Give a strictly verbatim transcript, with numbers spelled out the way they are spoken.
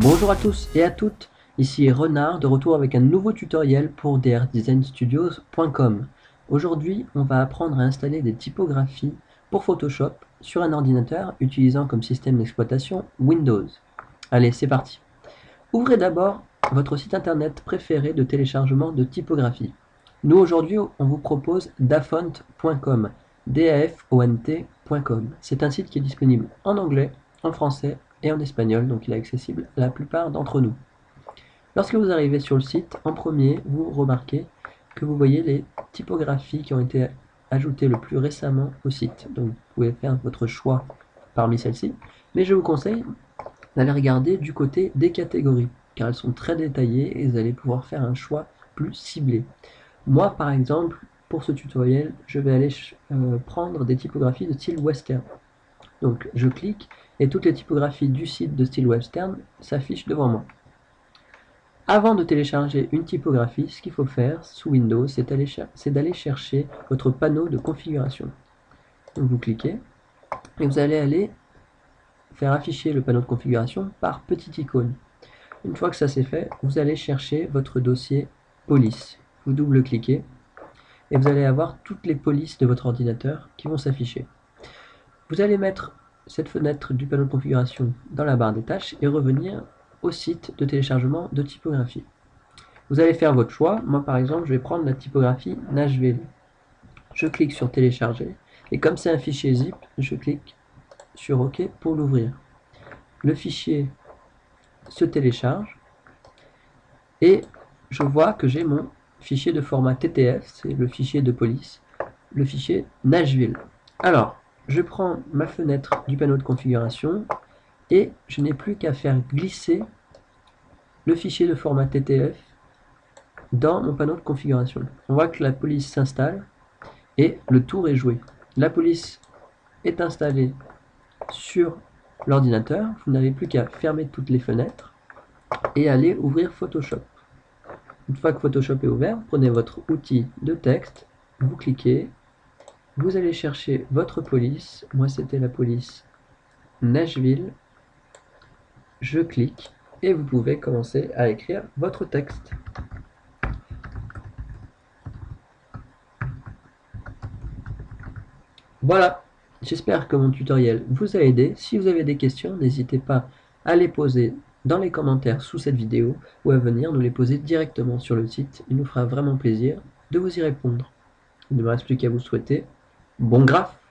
Bonjour à tous et à toutes, ici Renard de retour avec un nouveau tutoriel pour D R Design Studios point com. Aujourd'hui, on va apprendre à installer des typographies pour Photoshop sur un ordinateur utilisant comme système d'exploitation Windows. Allez, c'est parti. Ouvrez d'abord votre site internet préféré de téléchargement de typographie. Nous aujourd'hui, on vous propose dafont point com, D A F O N T point com. C'est un site qui est disponible en anglais, en français et en espagnol, donc il est accessible à la plupart d'entre nous. Lorsque vous arrivez sur le site, en premier, vous remarquez que vous voyez les typographies qui ont été ajoutées le plus récemment au site. Donc vous pouvez faire votre choix parmi celles-ci, mais je vous conseille d'aller regarder du côté des catégories, car elles sont très détaillées et vous allez pouvoir faire un choix plus ciblé. Moi, par exemple, pour ce tutoriel, je vais aller euh, prendre des typographies de style western. Donc, je clique et toutes les typographies du site de style western s'affichent devant moi. Avant de télécharger une typographie, ce qu'il faut faire sous Windows, c'est d'aller cher chercher votre panneau de configuration. Donc, vous cliquez et vous allez aller faire afficher le panneau de configuration par petite icône. Une fois que ça c'est fait, vous allez chercher votre dossier police. Vous double-cliquez et vous allez avoir toutes les polices de votre ordinateur qui vont s'afficher. Vous allez mettre cette fenêtre du panneau de configuration dans la barre des tâches et revenir au site de téléchargement de typographie. Vous allez faire votre choix. Moi par exemple, je vais prendre la typographie Nashville. Je clique sur télécharger et comme c'est un fichier zip, je clique sur OK pour l'ouvrir. Le fichier se télécharge et je vois que j'ai mon fichier de format T T F, c'est le fichier de police, le fichier Nashville. Alors, je prends ma fenêtre du panneau de configuration et je n'ai plus qu'à faire glisser le fichier de format T T F dans mon panneau de configuration. On voit que la police s'installe et le tour est joué. La police est installée sur l'ordinateur. Vous n'avez plus qu'à fermer toutes les fenêtres et aller ouvrir Photoshop. Une fois que Photoshop est ouvert, prenez votre outil de texte, vous cliquez, vous allez chercher votre police. Moi, c'était la police Nashville. Je clique et vous pouvez commencer à écrire votre texte. Voilà, j'espère que mon tutoriel vous a aidé. Si vous avez des questions, n'hésitez pas à les poser dans les commentaires sous cette vidéo ou à venir nous les poser directement sur le site. Il nous fera vraiment plaisir de vous y répondre. Il ne me reste plus qu'à vous souhaiter bon graphe.